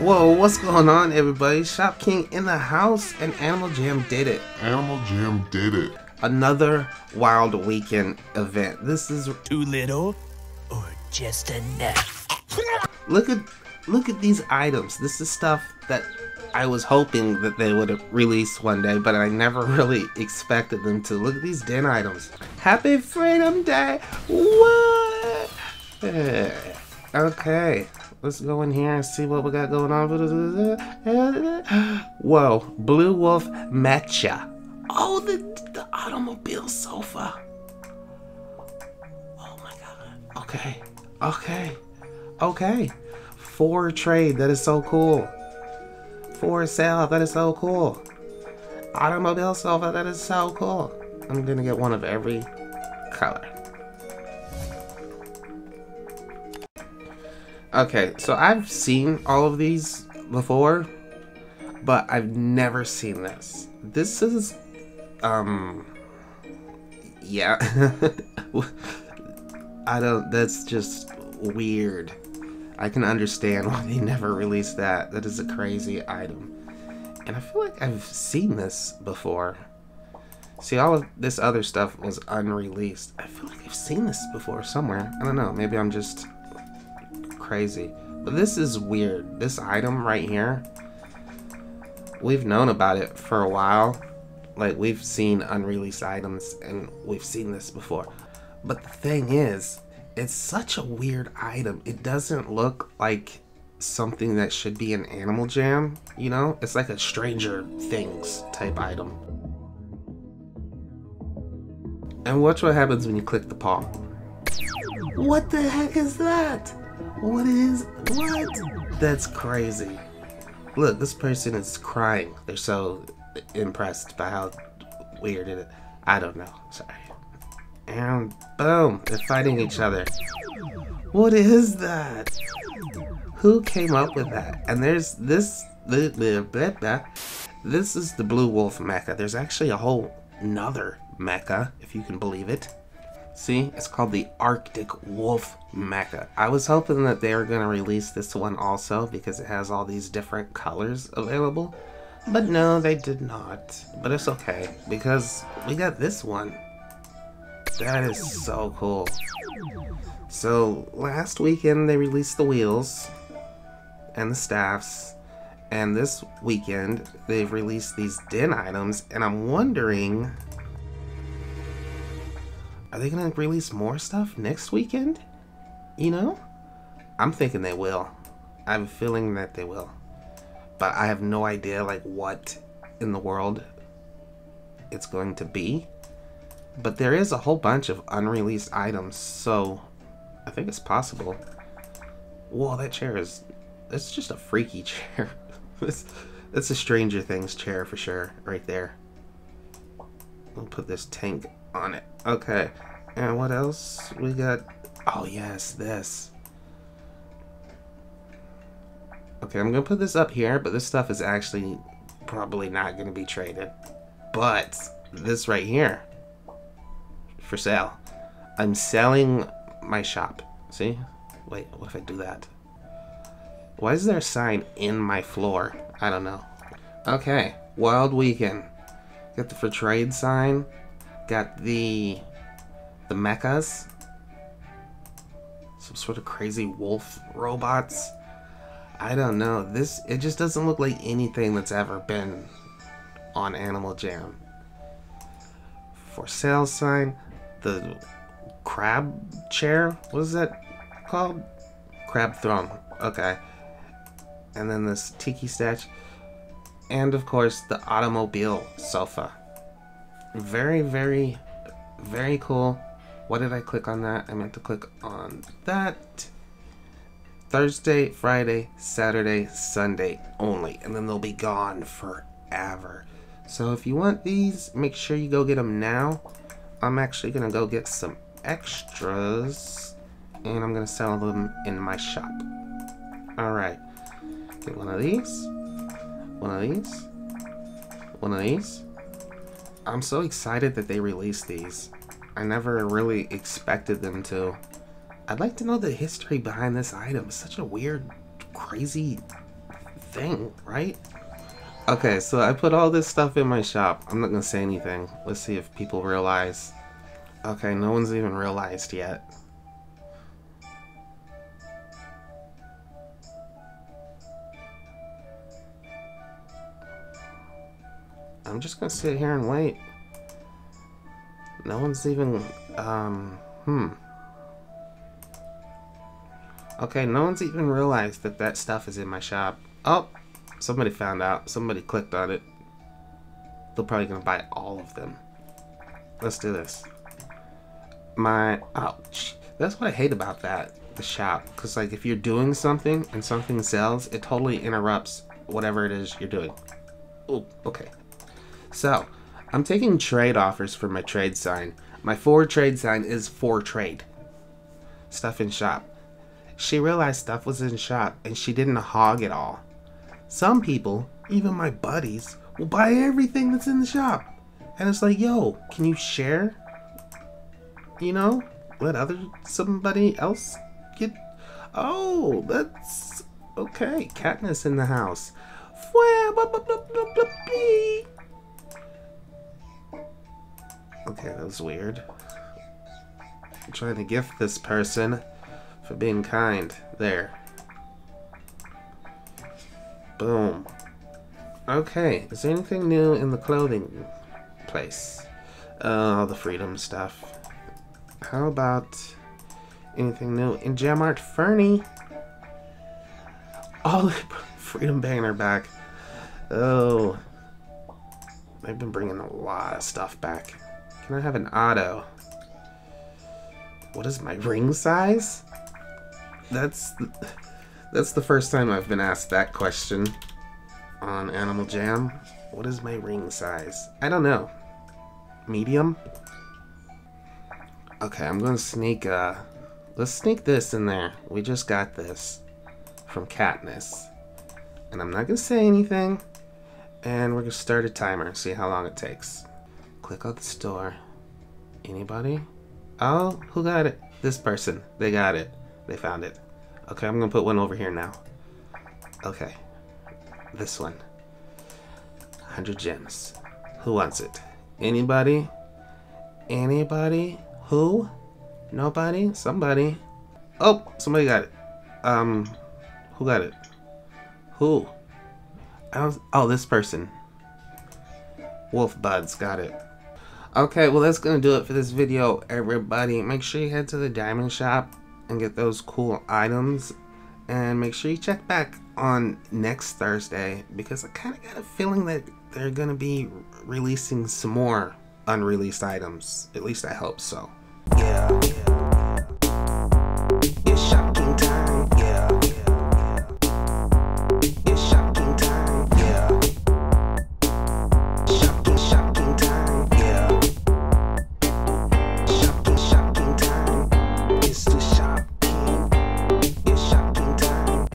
Whoa, what's going on, everybody? Shop King in the house, and Animal Jam did it. Animal Jam did it. Another Wild Weekend event. This is too little or just enough. Look at these items. This is stuff that I was hoping that they would release one day, but I never really expected them to. Look at these den items. Happy Freedom Day! What? Okay. Let's go in here and see what we got going on. Whoa, Blue Wolf Matcha. Oh, the automobile sofa. Oh my god. Okay, okay, okay. For trade, that is so cool. For sale, that is so cool. Automobile sofa, that is so cool. I'm gonna get one of every color. Okay, so I've seen all of these before, but I've never seen this. This is, yeah. That's just weird. I can understand why they never released that. That is a crazy item. And I feel like I've seen this before. See, all of this other stuff was unreleased. I feel like I've seen this before somewhere. I don't know, maybe I'm just crazy, but this is weird. This item right here, we've known about it for a while. Like, we've seen unreleased items and we've seen this before, but the thing is, it's such a weird item. It doesn't look like something that should be an Animal Jam, you know? It's like a Stranger Things type item. And watch what happens when you click the paw. What the heck is that? What is, what? That's crazy. Look, this person is crying. They're so impressed by how weird it is. I don't know, sorry. And boom, they're fighting each other. What is that? Who came up with that? And there's this, this is the Blue Wolf Mecca. There's actually a whole nother Mecca, if you can believe it. See, it's called the Arctic Wolf Mecca. I was hoping that they were going to release this one also because it has all these different colors available. But no, they did not. But it's okay because we got this one. That is so cool. So last weekend they released the wheels and the staffs. And this weekend they've released these den items. And I'm wondering, are they gonna release more stuff next weekend? You know? I'm thinking they will. I have a feeling that they will. But I have no idea like what in the world it's going to be. But there is a whole bunch of unreleased items, so I think it's possible. Whoa, that chair is, that's just a freaky chair. That's a Stranger Things chair for sure, right there. I'll put this tank on it. Okay, and what else we got? Oh yes, this. Okay, I'm gonna put this up here, but this stuff is actually probably not gonna be traded. But this right here, for sale. I'm selling my shop. See? Wait, what if I do that? Why is there a sign in my floor? I don't know. Okay, Wild Weekend. Got the for trade sign. Got the mechas, some sort of crazy wolf robots. I don't know. This, it just doesn't look like anything that's ever been on Animal Jam. For sale sign, the crab chair. What is that called? Crab throne. Okay. And then this tiki statue, and of course the automobile sofa. Very, very, very cool. What did I click on that? I meant to click on that. Thursday, Friday, Saturday, Sunday only. And then they'll be gone forever. So if you want these, make sure you go get them now. I'm actually going to go get some extras. And I'm going to sell them in my shop. Alright. Get one of these. One of these. One of these. I'm so excited that they released these. I never really expected them to. I'd like to know the history behind this item. It's such a weird, crazy think, right? Okay, so I put all this stuff in my shop. I'm not gonna say anything. Let's see if people realize. Okay, no one's even realized yet. I'm just gonna sit here and wait. No one's even, Okay, no one's even realized that that stuff is in my shop. Oh, somebody found out. Somebody clicked on it. They're probably gonna buy all of them. Let's do this. Ouch. That's what I hate about that, the shop. Because, like, if you're doing something and something sells, it totally interrupts whatever it is you're doing. Oh, okay. So, I'm taking trade offers for my trade sign. My for trade sign is for trade. Stuff in shop. She realized stuff was in shop and she didn't hog it all. Some people, even my buddies, will buy everything that's in the shop. And it's like, yo, can you share? You know, let somebody else get... Oh, that's... Okay, Katniss in the house. Okay, that was weird. I'm trying to gift this person for being kind. There. Boom. Okay, is there anything new in the clothing place? All the freedom stuff. How about anything new in Jamart? Fernie! Oh, they put freedom banner back. Oh. They've been bringing a lot of stuff back. Can I have an auto? What is my ring size? That's the first time I've been asked that question on Animal Jam. What is my ring size? I don't know. Medium? Okay, I'm gonna sneak, let's sneak this in there. We just got this from Katniss. And I'm not gonna say anything. And we're gonna start a timer and see how long it takes. Click on the store. Anybody? Oh, who got it? This person. They got it. They found it. Okay, I'm gonna put one over here now. Okay. This one. 100 gems. Who wants it? Anybody? Anybody? Who? Nobody? Somebody? Oh, somebody got it. Who got it? Who? Oh, this person. Wolf Buds got it. Okay, well that's gonna do it for this video, everybody. Make sure you head to the diamond shop and get those cool items, and make sure you check back on next Thursday because I kind of got a feeling that they're gonna be releasing some more unreleased items. At least I hope so. Yeah.